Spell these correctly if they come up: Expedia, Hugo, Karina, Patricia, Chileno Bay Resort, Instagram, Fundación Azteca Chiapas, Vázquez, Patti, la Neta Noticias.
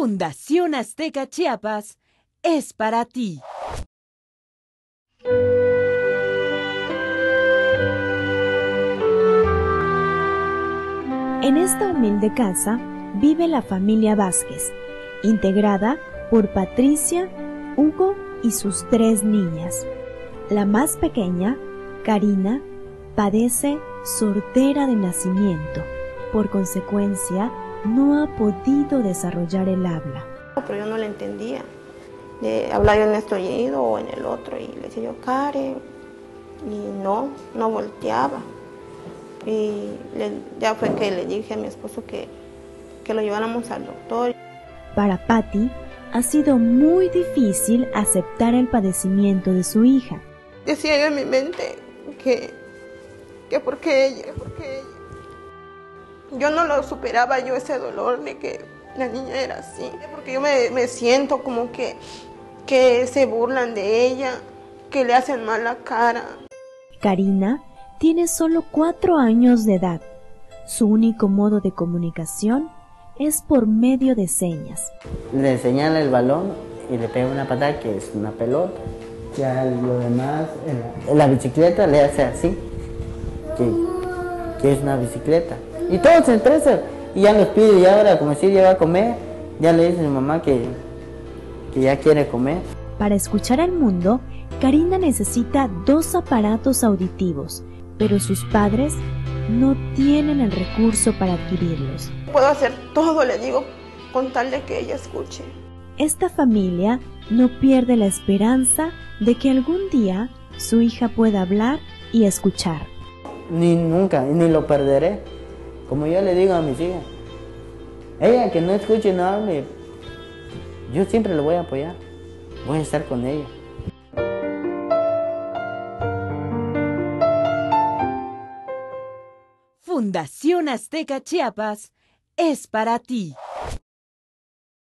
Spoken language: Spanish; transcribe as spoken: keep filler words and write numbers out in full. Fundación Azteca Chiapas es para ti. En esta humilde casa vive la familia Vázquez, integrada por Patricia, Hugo y sus tres niñas. La más pequeña, Karina, padece sordera de nacimiento. Por consecuencia, no ha podido desarrollar el habla. Pero yo no la entendía. Eh, hablaba yo en este oído o en el otro y le decía yo, Karen, y no, no volteaba. Y le, ya fue que le dije a mi esposo que, que lo lleváramos al doctor. Para Patti ha sido muy difícil aceptar el padecimiento de su hija. Decía yo en mi mente que, que porque ella, porque ella. Yo no lo superaba yo ese dolor de que la niña era así. Porque yo me, me siento como que, que se burlan de ella, que le hacen mala cara. Karina tiene solo cuatro años de edad. Su único modo de comunicación es por medio de señas. Le señala el balón y le pega una patada que es una pelota. Ya lo demás, en la bicicleta le hace así, que, que es una bicicleta. Y todos se estresan, y ya los pide, y ahora como si ya va a comer, ya le dice a mi mamá que, que ya quiere comer. Para escuchar al mundo, Karina necesita dos aparatos auditivos, pero sus padres no tienen el recurso para adquirirlos. Puedo hacer todo, le digo, con tal de que ella escuche. Esta familia no pierde la esperanza de que algún día su hija pueda hablar y escuchar. Ni nunca, ni lo perderé. Como yo le digo a mis hijas, ella que no escuche y no hable, yo siempre le voy a apoyar, voy a estar con ella. Fundación Azteca Chiapas es para ti.